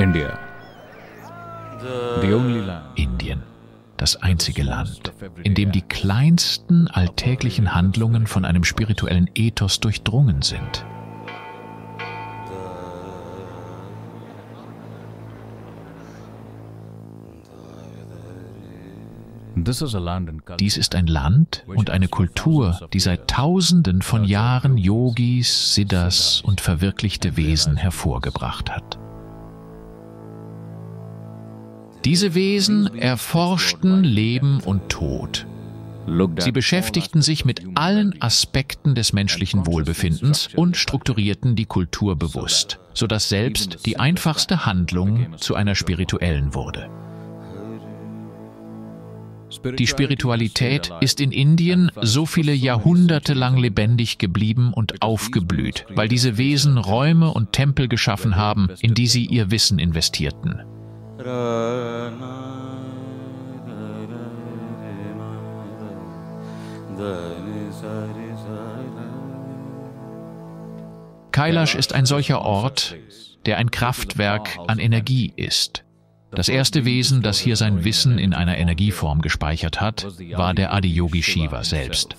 India, the only land. Indien, das einzige Land, in dem die kleinsten alltäglichen Handlungen von einem spirituellen Ethos durchdrungen sind. Dies ist ein Land und eine Kultur, die seit Tausenden von Jahren Yogis, Siddhas und verwirklichte Wesen hervorgebracht hat. Diese Wesen erforschten Leben und Tod. Sie beschäftigten sich mit allen Aspekten des menschlichen Wohlbefindens und strukturierten die Kultur bewusst, sodass selbst die einfachste Handlung zu einer spirituellen wurde. Die Spiritualität ist in Indien so viele Jahrhunderte lang lebendig geblieben und aufgeblüht, weil diese Wesen Räume und Tempel geschaffen haben, in die sie ihr Wissen investierten. Kailash ist ein solcher Ort, der ein Kraftwerk an Energie ist. Das erste Wesen, das hier sein Wissen in einer Energieform gespeichert hat, war der Adiyogi Shiva selbst.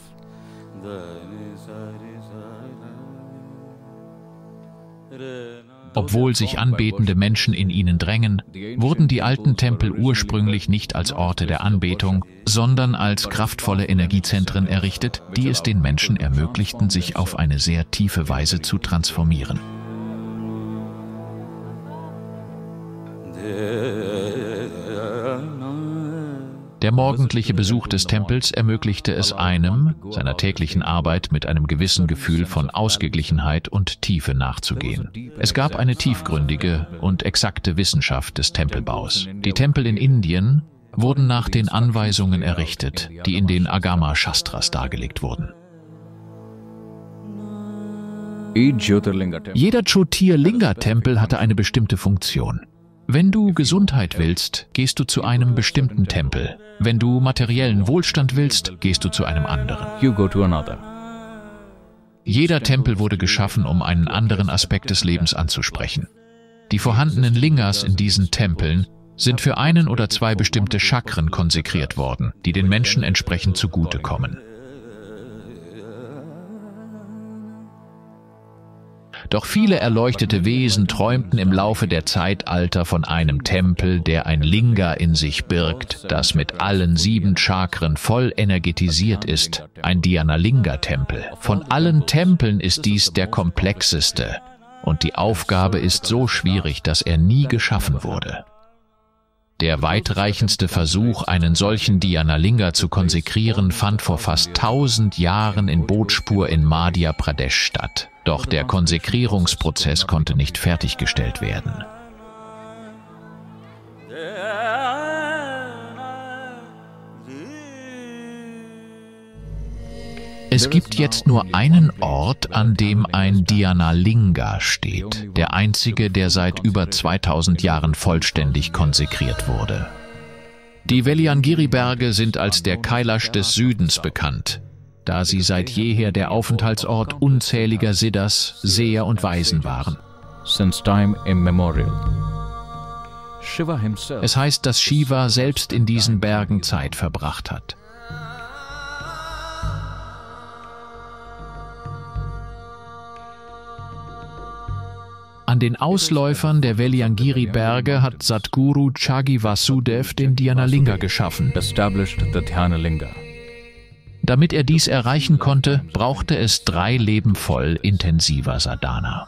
Obwohl sich anbetende Menschen in ihnen drängen, wurden die alten Tempel ursprünglich nicht als Orte der Anbetung, sondern als kraftvolle Energiezentren errichtet, die es den Menschen ermöglichten, sich auf eine sehr tiefe Weise zu transformieren. Der morgendliche Besuch des Tempels ermöglichte es einem, seiner täglichen Arbeit mit einem gewissen Gefühl von Ausgeglichenheit und Tiefe nachzugehen. Es gab eine tiefgründige und exakte Wissenschaft des Tempelbaus. Die Tempel in Indien wurden nach den Anweisungen errichtet, die in den Agama-Shastras dargelegt wurden. Jeder Jyotirlinga-Tempel hatte eine bestimmte Funktion. Wenn du Gesundheit willst, gehst du zu einem bestimmten Tempel. Wenn du materiellen Wohlstand willst, gehst du zu einem anderen. Jeder Tempel wurde geschaffen, um einen anderen Aspekt des Lebens anzusprechen. Die vorhandenen Lingas in diesen Tempeln sind für einen oder zwei bestimmte Chakren konsekriert worden, die den Menschen entsprechend zugutekommen. Doch viele erleuchtete Wesen träumten im Laufe der Zeitalter von einem Tempel, der ein Linga in sich birgt, das mit allen 7 Chakren voll energetisiert ist, ein Dhyanalinga-Tempel. Von allen Tempeln ist dies der komplexeste und die Aufgabe ist so schwierig, dass er nie geschaffen wurde. Der weitreichendste Versuch, einen solchen Dhyanalinga zu konsekrieren, fand vor fast 1000 Jahren in Bojpur in Madhya Pradesh statt. Doch der Konsekrierungsprozess konnte nicht fertiggestellt werden. Es gibt jetzt nur einen Ort, an dem ein Dhyanalinga steht, der einzige, der seit über 2000 Jahren vollständig konsekriert wurde. Die Velyangiri-Berge sind als der Kailash des Südens bekannt, da sie seit jeher der Aufenthaltsort unzähliger Siddhas, Seher und Weisen waren. Es heißt, dass Shiva selbst in diesen Bergen Zeit verbracht hat. An den Ausläufern der Veliangiri-Berge hat Sadhguru Chagi Vasudev den Dhyanalinga geschaffen. Damit er dies erreichen konnte, brauchte es 3 Leben voll intensiver Sadhana.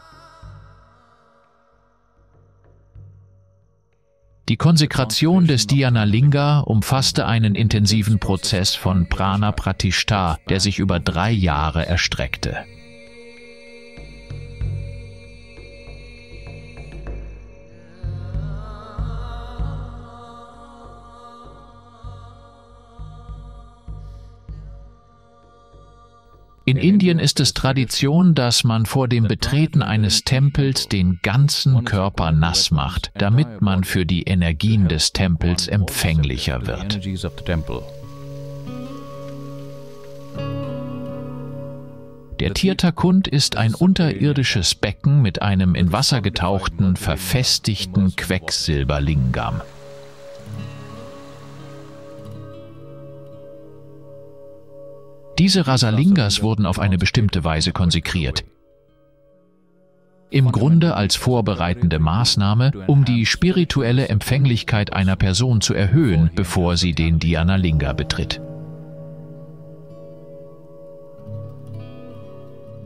Die Konsekration des Dhyanalinga umfasste einen intensiven Prozess von Prana-Pratishtha, der sich über 3 Jahre erstreckte. In Indien ist es Tradition, dass man vor dem Betreten eines Tempels den ganzen Körper nass macht, damit man für die Energien des Tempels empfänglicher wird. Der Tirthakund ist ein unterirdisches Becken mit einem in Wasser getauchten, verfestigten Quecksilberlingam. Diese Rasalingas wurden auf eine bestimmte Weise konsekriert. Im Grunde als vorbereitende Maßnahme, um die spirituelle Empfänglichkeit einer Person zu erhöhen, bevor sie den Dhyanalinga betritt.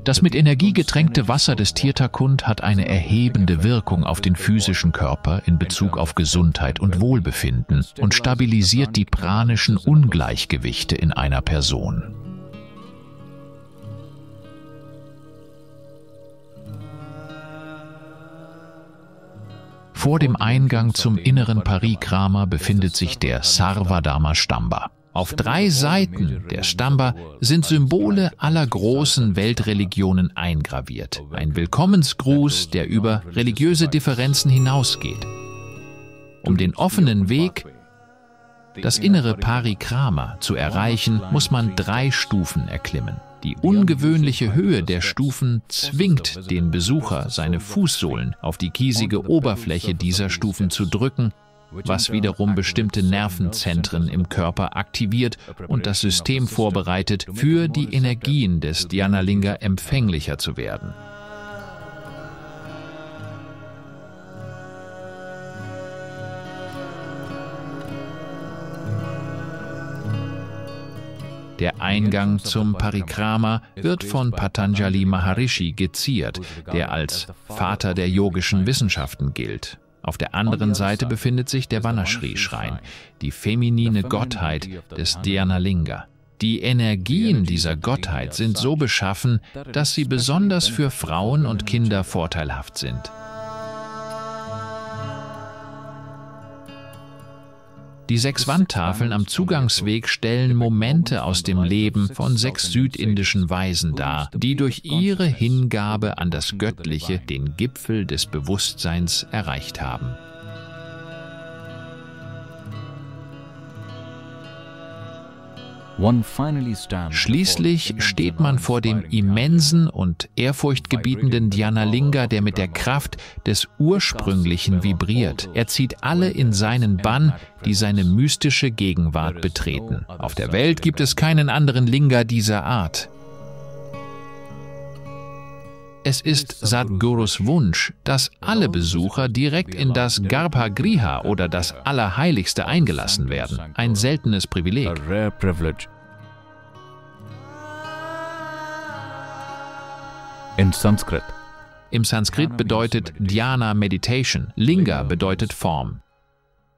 Das mit Energie getränkte Wasser des Tirthakund hat eine erhebende Wirkung auf den physischen Körper in Bezug auf Gesundheit und Wohlbefinden und stabilisiert die pranischen Ungleichgewichte in einer Person. Vor dem Eingang zum inneren Parikrama befindet sich der Sarvadharma-Stamba. Auf 3 Seiten der Stamba sind Symbole aller großen Weltreligionen eingraviert. Ein Willkommensgruß, der über religiöse Differenzen hinausgeht. Um den offenen Weg, das innere Parikrama, zu erreichen, muss man 3 Stufen erklimmen. Die ungewöhnliche Höhe der Stufen zwingt den Besucher, seine Fußsohlen auf die kiesige Oberfläche dieser Stufen zu drücken, was wiederum bestimmte Nervenzentren im Körper aktiviert und das System vorbereitet, für die Energien des Dhyanalinga empfänglicher zu werden. Der Eingang zum Parikrama wird von Patanjali Maharishi geziert, der als Vater der yogischen Wissenschaften gilt. Auf der anderen Seite befindet sich der Vanasri-Schrein, die feminine Gottheit des Dhyanalinga. Die Energien dieser Gottheit sind so beschaffen, dass sie besonders für Frauen und Kinder vorteilhaft sind. Die 6 Wandtafeln am Zugangsweg stellen Momente aus dem Leben von 6 südindischen Weisen dar, die durch ihre Hingabe an das Göttliche den Gipfel des Bewusstseins erreicht haben. Schließlich steht man vor dem immensen und ehrfurchtgebietenden Dhyanalinga, der mit der Kraft des Ursprünglichen vibriert. Er zieht alle in seinen Bann, die seine mystische Gegenwart betreten. Auf der Welt gibt es keinen anderen Linga dieser Art. Es ist Sadhgurus Wunsch, dass alle Besucher direkt in das Garbha-Griha oder das Allerheiligste eingelassen werden. Ein seltenes Privileg. Im Sanskrit bedeutet Dhyana Meditation, Linga bedeutet Form.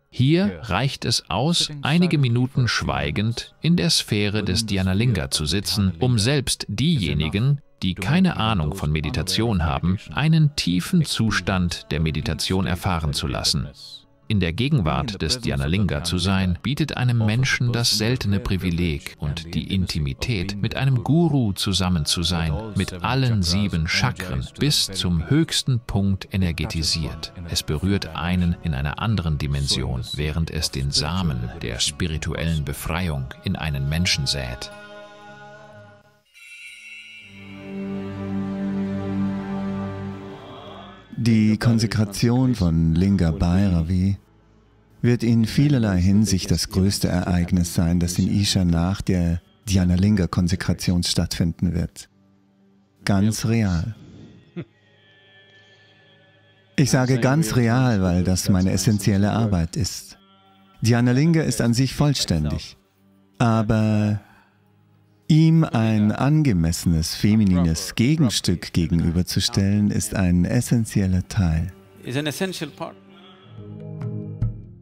Hier reicht es aus, einige Minuten schweigend in der Sphäre des Dhyanalinga zu sitzen, um selbst diejenigen, die keine Ahnung von Meditation haben, einen tiefen Zustand der Meditation erfahren zu lassen. In der Gegenwart des Dhyanalinga zu sein, bietet einem Menschen das seltene Privileg und die Intimität, mit einem Guru zusammen zu sein, mit allen 7 Chakren bis zum höchsten Punkt energetisiert. Es berührt einen in einer anderen Dimension, während es den Samen der spirituellen Befreiung in einen Menschen sät. Die Konsekration von Linga Bhairavi wird in vielerlei Hinsicht das größte Ereignis sein, das in Isha nach der Dhyanalinga-Konsekration stattfinden wird. Ganz real. Ich sage ganz real, weil das meine essentielle Arbeit ist. Dhyanalinga ist an sich vollständig, aber ihm ein angemessenes, feminines Gegenstück gegenüberzustellen, ist ein essentieller Teil.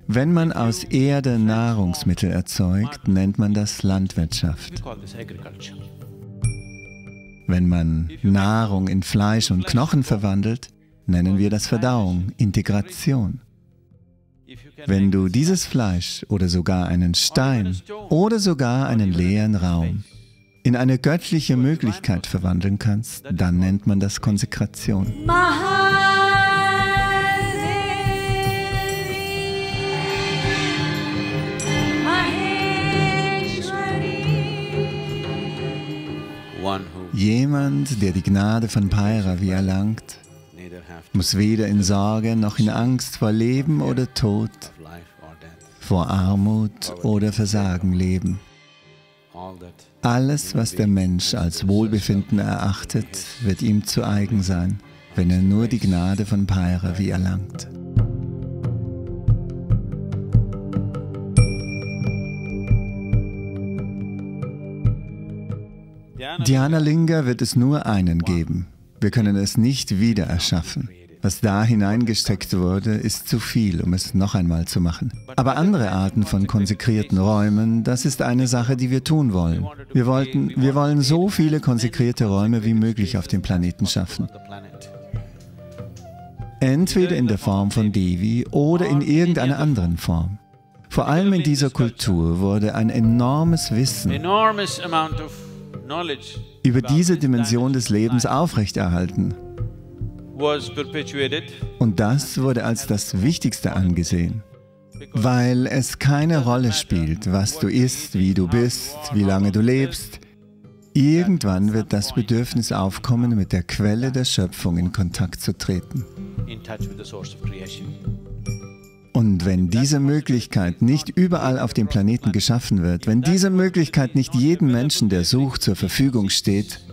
Wenn man aus Erde Nahrungsmittel erzeugt, nennt man das Landwirtschaft. Wenn man Nahrung in Fleisch und Knochen verwandelt, nennen wir das Verdauung, Integration. Wenn du dieses Fleisch oder sogar einen Stein oder sogar einen leeren Raum in eine göttliche Möglichkeit verwandeln kannst, dann nennt man das Konsekration. Jemand, der die Gnade von Bhairavi erlangt, muss weder in Sorge noch in Angst vor Leben oder Tod, vor Armut oder Versagen leben. Alles, was der Mensch als Wohlbefinden erachtet, wird ihm zu eigen sein, wenn er nur die Gnade von Bhairavi erlangt. Dhyanalinga wird es nur einen geben. Wir können es nicht wieder erschaffen. Was da hineingesteckt wurde, ist zu viel, um es noch einmal zu machen. Aber andere Arten von konsekrierten Räumen, das ist eine Sache, die wir tun wollen. Wir wollen so viele konsekrierte Räume wie möglich auf dem Planeten schaffen. Entweder in der Form von Devi oder in irgendeiner anderen Form. Vor allem in dieser Kultur wurde ein enormes Wissen über diese Dimension des Lebens aufrechterhalten. Und das wurde als das Wichtigste angesehen, weil es keine Rolle spielt, was du isst, wie du bist, wie lange du lebst. Irgendwann wird das Bedürfnis aufkommen, mit der Quelle der Schöpfung in Kontakt zu treten. Und wenn diese Möglichkeit nicht überall auf dem Planeten geschaffen wird, wenn diese Möglichkeit nicht jedem Menschen, der sucht, zur Verfügung steht,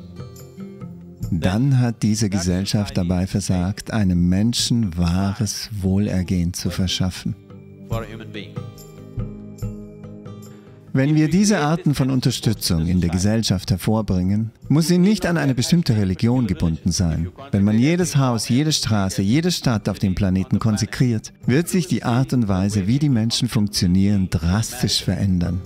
dann hat diese Gesellschaft dabei versagt, einem Menschen wahres Wohlergehen zu verschaffen. Wenn wir diese Arten von Unterstützung in der Gesellschaft hervorbringen, muss sie nicht an eine bestimmte Religion gebunden sein. Wenn man jedes Haus, jede Straße, jede Stadt auf dem Planeten konsekriert, wird sich die Art und Weise, wie die Menschen funktionieren, drastisch verändern.